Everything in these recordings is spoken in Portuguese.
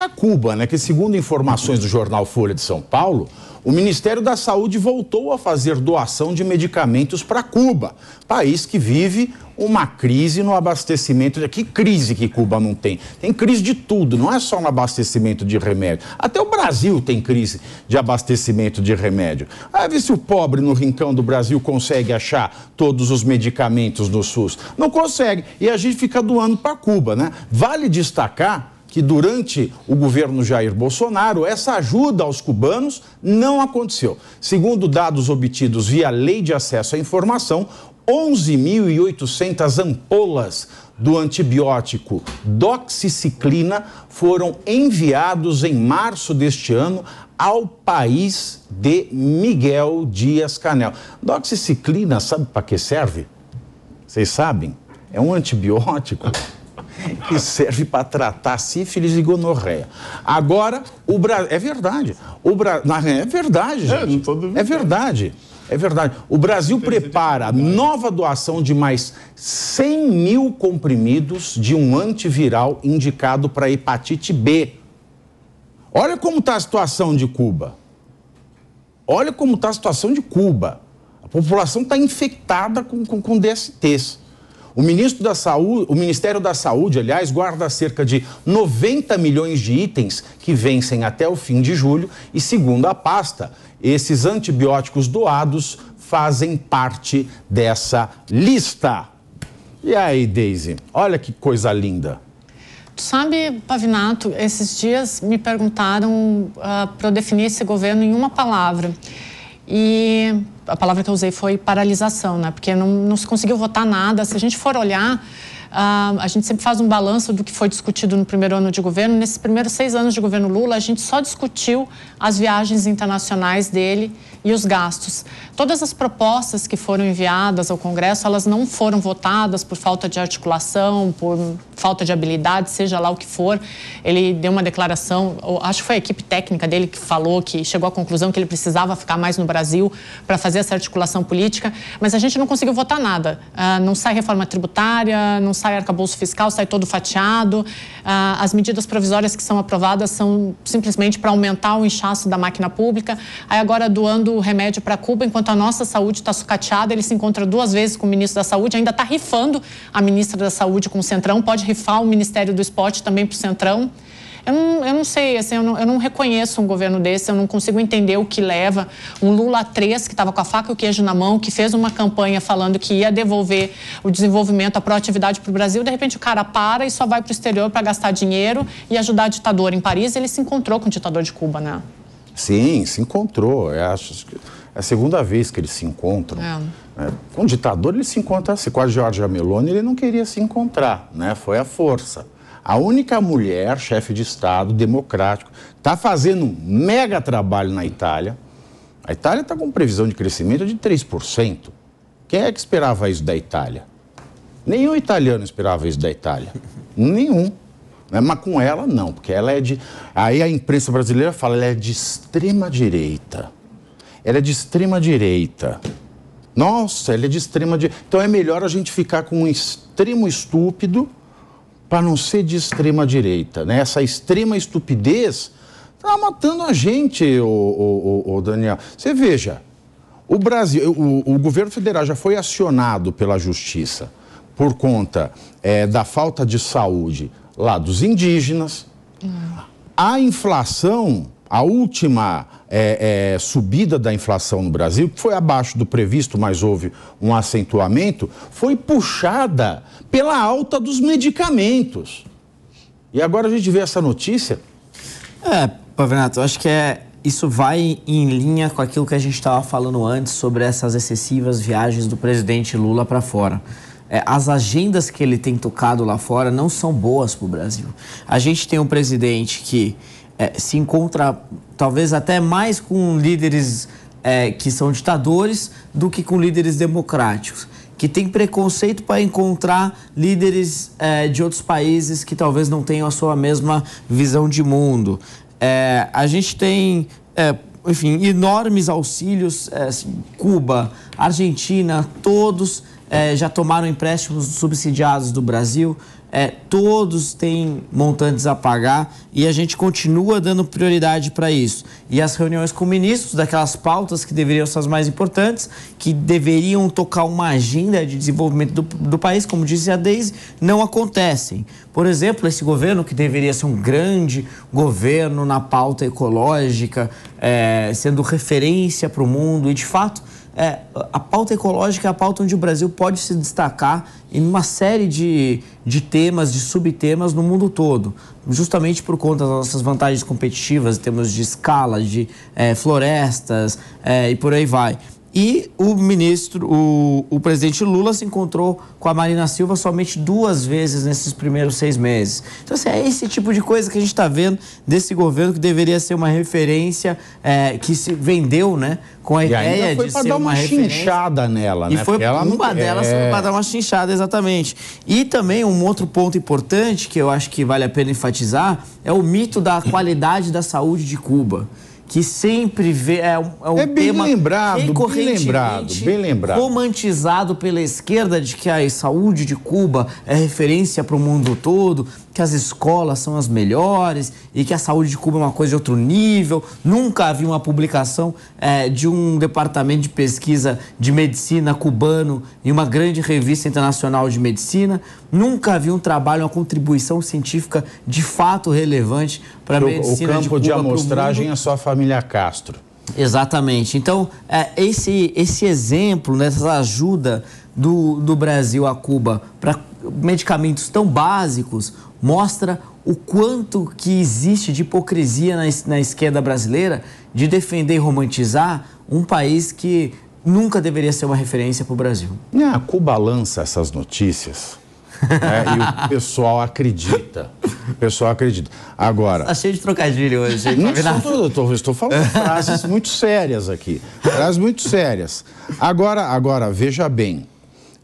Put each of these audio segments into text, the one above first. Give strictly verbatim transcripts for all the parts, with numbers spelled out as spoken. A Cuba, né, que segundo informações do jornal Folha de São Paulo, o Ministério da Saúde voltou a fazer doação de medicamentos para Cuba, país que vive uma crise no abastecimento. Que crise que Cuba não tem? Tem crise de tudo, não é só no abastecimento de remédio. Até o Brasil tem crise de abastecimento de remédio. Aí vê se o pobre no rincão do Brasil consegue achar todos os medicamentos do SUS. Não consegue, e a gente fica doando para Cuba, né? Vale destacar que durante o governo Jair Bolsonaro, essa ajuda aos cubanos não aconteceu. Segundo dados obtidos via Lei de Acesso à Informação, onze mil e oitocentas ampolas do antibiótico doxiciclina foram enviados em março deste ano ao país de Miguel Díaz-Canel. Doxiciclina, sabe para que serve? Vocês sabem? É um antibiótico que serve para tratar sífilis e gonorreia. Agora, o Brasil... É verdade. O Bra... É verdade, gente. É, é verdade. É verdade. O Brasil prepara nova doação de mais cem mil comprimidos de um antiviral indicado para hepatite B. Olha como está a situação de Cuba. Olha como está a situação de Cuba. A população está infectada com, com, com D S Tês. O, ministro da Saúde, o Ministério da Saúde, aliás, guarda cerca de noventa milhões de itens que vencem até o fim de julho e, segundo a pasta, esses antibióticos doados fazem parte dessa lista. E aí, Daisy, olha que coisa linda. Tu sabe, Pavinato, esses dias me perguntaram uh, para eu definir esse governo em uma palavra. E a palavra que eu usei foi paralisação, né? Porque não, não se conseguiu votar nada. Se a gente for olhar, uh, a gente sempre faz um balanço do que foi discutido no primeiro ano de governo. Nesses primeiros seis anos de governo Lula, a gente só discutiu as viagens internacionais dele e os gastos. Todas as propostas que foram enviadas ao Congresso, elas não foram votadas por falta de articulação, por falta de habilidade, seja lá o que for. Ele deu uma declaração, acho que foi a equipe técnica dele que falou, que chegou à conclusão que ele precisava ficar mais no Brasil para fazer essa articulação política, mas a gente não conseguiu votar nada. Ah, não sai reforma tributária, não sai arcabouço fiscal, sai todo fatiado. Ah, as medidas provisórias que são aprovadas são simplesmente para aumentar o inchaço da máquina pública. Aí agora doando o remédio para Cuba, enquanto a nossa saúde está sucateada, ele se encontra duas vezes com o ministro da Saúde, ainda está rifando a ministra da Saúde com o Centrão, pode rifar o Ministério do Esporte também para o Centrão. Eu não, eu não sei, assim, eu, não, eu não reconheço um governo desse, eu não consigo entender o que leva. Um Lula três que estava com a faca e o queijo na mão, que fez uma campanha falando que ia devolver o desenvolvimento, a proatividade para o Brasil, de repente o cara para e só vai para o exterior para gastar dinheiro e ajudar a ditadura em Paris. Ele se encontrou com o ditador de Cuba, né? Sim, se encontrou. Eu acho que é a segunda vez que eles se encontram. É. É, com o ditador ele se encontra assim. Com a Giorgia Meloni ele não queria se encontrar, né? Foi a força. A única mulher, chefe de Estado, democrático, está fazendo um mega trabalho na Itália. A Itália está com previsão de crescimento de três por cento. Quem é que esperava isso da Itália? Nenhum italiano esperava isso da Itália. Nenhum. Mas com ela, não, porque ela é de... Aí a imprensa brasileira fala, ela é de extrema-direita. Ela é de extrema-direita. Nossa, ela é de extrema-direita. Então é melhor a gente ficar com um extremo estúpido para não ser de extrema-direita, né? Essa extrema estupidez está matando a gente, ô, ô, ô, Daniel. Você veja, o Brasil, o, o governo federal já foi acionado pela justiça por conta é, da falta de saúde lá dos indígenas. Hum. A inflação, a última é, é, subida da inflação no Brasil, que foi abaixo do previsto, mas houve um acentuamento, foi puxada pela alta dos medicamentos. E agora a gente vê essa notícia. É, Pavinato, eu acho que é, isso vai em linha com aquilo que a gente estava falando antes sobre essas excessivas viagens do presidente Lula para fora. As agendas que ele tem tocado lá fora não são boas para o Brasil. A gente tem um presidente que é, se encontra talvez até mais com líderes é, que são ditadores do que com líderes democráticos, que tem preconceito para encontrar líderes é, de outros países que talvez não tenham a sua mesma visão de mundo. É, a gente tem... É, enfim, enormes auxílios, é, Cuba, Argentina, todos é, já tomaram empréstimos subsidiados do Brasil. é, todos têm montantes a pagar e a gente continua dando prioridade para isso. E as reuniões com ministros, daquelas pautas que deveriam ser as mais importantes, que deveriam tocar uma agenda de desenvolvimento do, do país, como disse a Daisy, não acontecem. Por exemplo, esse governo que deveria ser um grande governo na pauta ecológica, é, sendo referência para o mundo e, de fato, É, a pauta ecológica é a pauta onde o Brasil pode se destacar em uma série de, de temas, de subtemas no mundo todo, justamente por conta das nossas vantagens competitivas em termos de escala, de é, florestas é, e por aí vai. E o ministro, o, o presidente Lula se encontrou com a Marina Silva somente duas vezes nesses primeiros seis meses. Então, assim, é esse tipo de coisa que a gente está vendo desse governo que deveria ser uma referência, é, que se vendeu, né, com a e ideia de ser uma, uma referência. E foi para dar uma chinchada nela, né? E foi ela uma não... delas é... para dar uma chinchada, exatamente. E também um outro ponto importante que eu acho que vale a pena enfatizar é o mito da qualidade da saúde de Cuba, que sempre vê, é um, é um é bem tema lembrado, bem lembrado, bem lembrado, romantizado pela esquerda, de que a saúde de Cuba é referência para o mundo todo, que as escolas são as melhores e que a saúde de Cuba é uma coisa de outro nível. Nunca havia uma publicação é, de um departamento de pesquisa de medicina cubano em uma grande revista internacional de medicina. Nunca havia um trabalho, uma contribuição científica de fato relevante para a medicina de Cuba. O campo de amostragem é só a família Castro. Exatamente. Então, é, esse, esse exemplo, né, essa ajuda do, do Brasil a Cuba para medicamentos tão básicos, mostra o quanto que existe de hipocrisia na, na esquerda brasileira de defender e romantizar um país que nunca deveria ser uma referência para o Brasil. A Cuba lança essas notícias... É, e o pessoal acredita. O pessoal acredita. Agora... Tá cheio de trocadilho hoje. Não estou, tô, estou falando frases muito sérias aqui. Frases muito sérias. Agora, agora veja bem.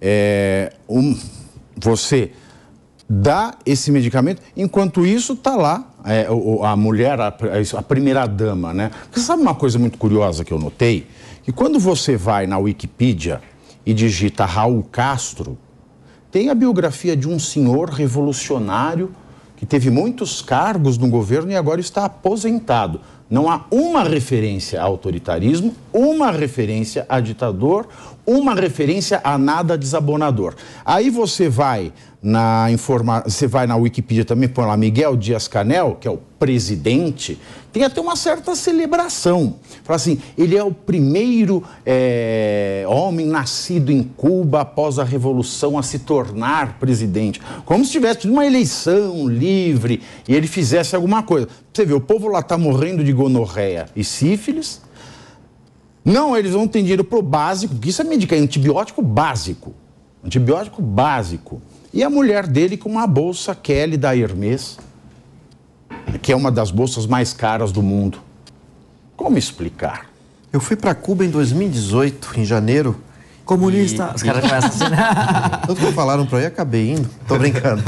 É, um, você dá esse medicamento, enquanto isso está lá é, a mulher, a, a primeira dama, né? Você sabe uma coisa muito curiosa que eu notei? Que quando você vai na Wikipedia e digita Raul Castro, tem a biografia de um senhor revolucionário que teve muitos cargos no governo e agora está aposentado. Não há uma referência a autoritarismo, uma referência a ditador, uma referência a nada desabonador. Aí você vai na informa... você vai na Wikipedia também, põe lá Miguel Díaz-Canel, que é o presidente, tem até uma certa celebração. Fala assim, ele é o primeiro é, homem nascido em Cuba após a Revolução a se tornar presidente. Como se tivesse uma eleição livre e ele fizesse alguma coisa. Você vê, o povo lá está morrendo de gonorreia e sífilis. Não, eles não têm dinheiro para o básico, porque isso é medicamento, antibiótico básico. Antibiótico básico. E a mulher dele com uma bolsa Kelly da Hermes, que é uma das bolsas mais caras do mundo. Como explicar? Eu fui para Cuba em dois mil e dezoito, em janeiro. Comunista. E... Os caras começam a Tanto que falaram para eu e acabei indo. Tô brincando.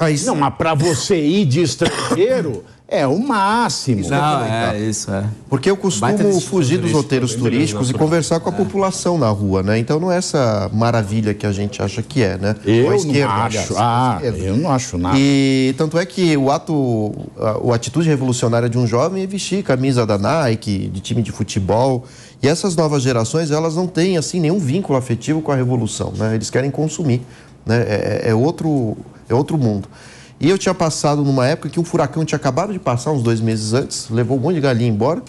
Mas... Não, mas para você ir de estrangeiro... É o máximo. Isso não, é, isso é. Porque eu costumo fugir dos roteiros turísticos e conversar com a população na rua, né? Então não é essa maravilha que a gente acha que é, né? Eu não acho. Ah, eu não acho nada. E tanto é que o ato, a, a atitude revolucionária de um jovem é vestir camisa da Nike, de time de futebol. E essas novas gerações, elas não têm, assim, nenhum vínculo afetivo com a revolução, né? Eles querem consumir, né? É, é, outro, é outro mundo. E eu tinha passado numa época que um furacão tinha acabado de passar, uns dois meses antes, levou um monte de galinha embora,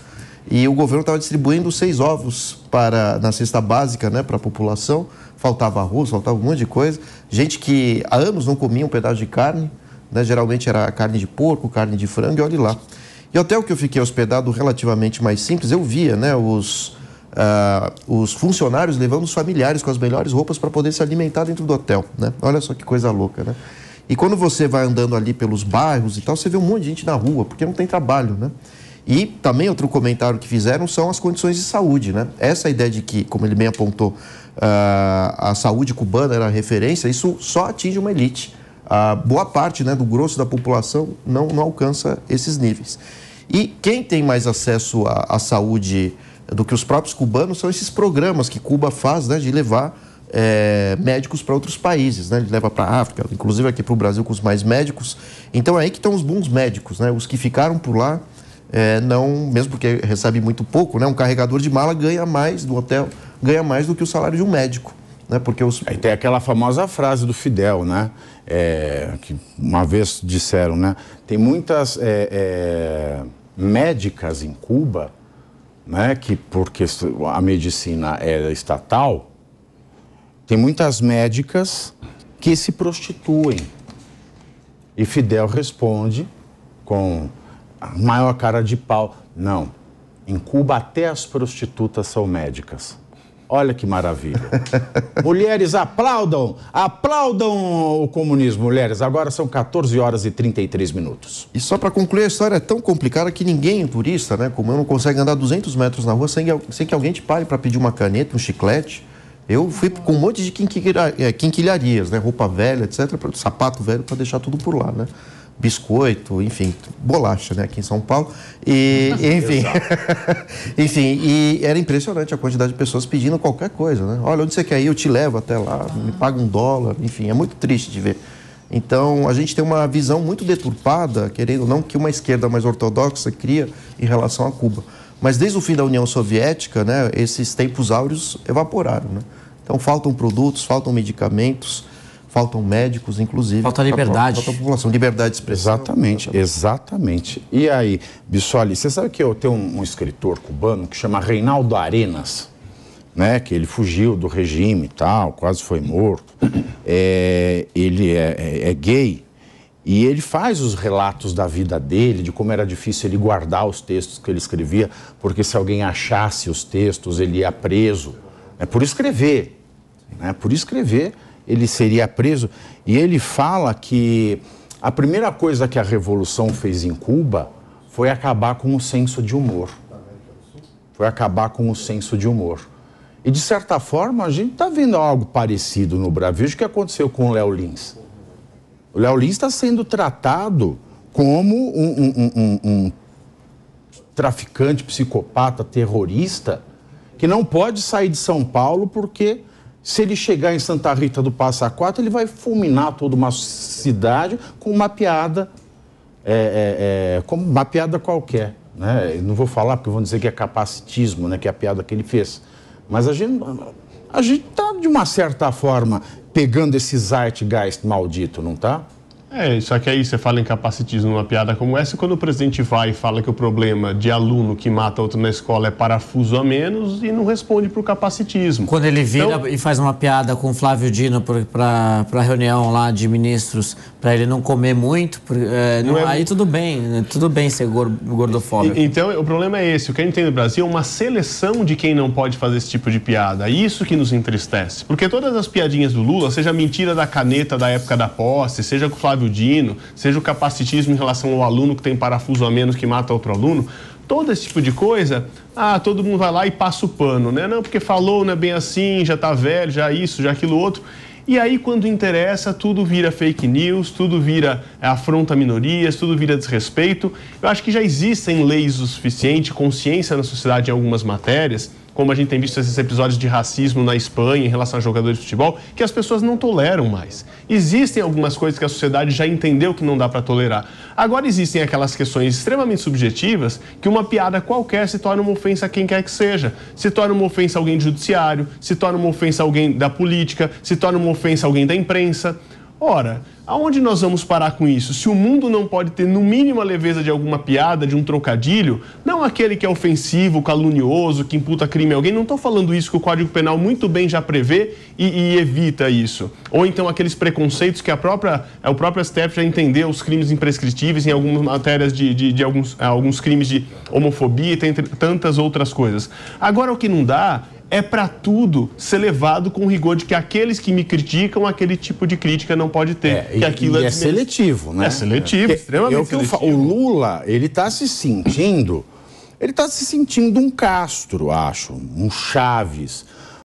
e o governo estava distribuindo seis ovos para, na cesta básica, né, para a população. Faltava arroz, faltava um monte de coisa. Gente que há anos não comia um pedaço de carne, né, geralmente era carne de porco, carne de frango, e olhe lá. E até o que eu fiquei hospedado relativamente mais simples, eu via, né, os, uh, os funcionários levando os familiares com as melhores roupas para poder se alimentar dentro do hotel, né? Olha só que coisa louca, né? E quando você vai andando ali pelos bairros e tal, você vê um monte de gente na rua, porque não tem trabalho, né? E também outro comentário que fizeram são as condições de saúde, né? Essa ideia de que, como ele bem apontou, a saúde cubana era a referência, isso só atinge uma elite. A boa parte, né, do grosso da população não, não alcança esses níveis. E quem tem mais acesso à, à saúde do que os próprios cubanos são esses programas que Cuba faz, né, de levar é, médicos para outros países, né? Ele leva para a África, inclusive aqui para o Brasil com os mais médicos. Então é aí que estão os bons médicos, né? Os que ficaram por lá, é, não, mesmo porque recebe muito pouco, né? Um carregador de mala ganha mais do hotel, ganha mais do que o salário de um médico. Né? Porque os... Aí tem aquela famosa frase do Fidel, né? É, que uma vez disseram, né? Tem muitas é, é, médicas em Cuba, né? Que porque a medicina é estatal, tem muitas médicas que se prostituem. E Fidel responde com a maior cara de pau: não, em Cuba até as prostitutas são médicas. Olha que maravilha. Mulheres, aplaudam, aplaudam o comunismo, mulheres. Agora são quatorze horas e trinta e três minutos. E só para concluir, a história é tão complicada que ninguém, turista, né, como eu, não consegue andar duzentos metros na rua sem, sem que alguém te pare para pedir uma caneta, um chiclete. Eu fui com um monte de quinquilharias, né, roupa velha, etcétera, sapato velho, para deixar tudo por lá, né? Biscoito, enfim, bolacha, né, aqui em São Paulo, e enfim, enfim, e era impressionante a quantidade de pessoas pedindo qualquer coisa, né? Olha, onde você quer ir, eu te levo até lá, me paga um dólar, enfim, é muito triste de ver. Então, a gente tem uma visão muito deturpada, querendo ou não, que uma esquerda mais ortodoxa cria em relação a Cuba. Mas desde o fim da União Soviética, né, esses tempos áureos evaporaram, né? Então, faltam produtos, faltam medicamentos, faltam médicos, inclusive. Falta liberdade. Falta a população, liberdade de expressão. Exatamente, exatamente. E aí, Bissoli, você sabe que eu tenho um, um escritor cubano que chama Reinaldo Arenas, né? Que ele fugiu do regime e tal, quase foi morto. É, ele é, é, é gay e ele faz os relatos da vida dele, de como era difícil ele guardar os textos que ele escrevia, porque se alguém achasse os textos, ele ia preso. É por escrever, né? Por escrever... ele seria preso, e ele fala que a primeira coisa que a Revolução fez em Cuba foi acabar com o senso de humor. Foi acabar com o senso de humor. E, de certa forma, a gente está vendo algo parecido no Brasil. Veja o que aconteceu com o Léo Lins. O Léo Lins está sendo tratado como um, um, um, um traficante, psicopata, terrorista, que não pode sair de São Paulo porque... se ele chegar em Santa Rita do Passa Quatro, ele vai fulminar toda uma cidade com uma piada, é, é, é, como uma piada qualquer, né? Eu não vou falar porque vão dizer que é capacitismo, né? Que é a piada que ele fez. Mas a gente a gente tá, de uma certa forma, pegando esse zeitgeist maldito, não tá? É, só que aí você fala em capacitismo numa piada como essa, quando o presidente vai e fala que o problema de aluno que mata outro na escola é parafuso a menos e não responde para o capacitismo. Quando ele vira então... e faz uma piada com o Flávio Dino para a reunião lá de ministros, para ele não comer muito, por, é, não não, é... aí tudo bem, tudo bem ser gordofóbico. Então, o problema é esse. O que a gente tem no Brasil é uma seleção de quem não pode fazer esse tipo de piada. É isso que nos entristece. Porque todas as piadinhas do Lula, seja a mentira da caneta da época da posse, seja com o Flávio Dino, seja o capacitismo em relação ao aluno que tem parafuso a menos que mata outro aluno, todo esse tipo de coisa, ah, todo mundo vai lá e passa o pano, né? Não, porque falou, não é bem assim, já tá velho, já isso, já aquilo outro. E aí, quando interessa, tudo vira fake news, tudo vira afronta a minorias, tudo vira desrespeito. Eu acho que já existem leis o suficiente, consciência na sociedade em algumas matérias, como a gente tem visto esses episódios de racismo na Espanha em relação a jogadores de futebol, que as pessoas não toleram mais. Existem algumas coisas que a sociedade já entendeu que não dá para tolerar. Agora existem aquelas questões extremamente subjetivas que uma piada qualquer se torna uma ofensa a quem quer que seja. Se torna uma ofensa a alguém do judiciário, se torna uma ofensa a alguém da política, se torna uma ofensa a alguém da imprensa. Ora, aonde nós vamos parar com isso? Se o mundo não pode ter, no mínimo, a leveza de alguma piada, de um trocadilho, não aquele que é ofensivo, calunioso, que imputa crime a alguém, não estou falando isso, que o Código Penal muito bem já prevê e, e evita isso. Ou então aqueles preconceitos que a própria, o próprio S T F já entendeu, os crimes imprescritíveis em algumas matérias de, de, de alguns, alguns crimes de homofobia e entre tantas outras coisas. Agora, o que não dá... é para tudo ser levado com rigor de que aqueles que me criticam, aquele tipo de crítica não pode ter. É, que aquilo e é, é seletivo, né? É seletivo, é, extremamente seletivo. Eu, o Lula, ele está se sentindo, ele está se sentindo um Castro, acho, um Chaves,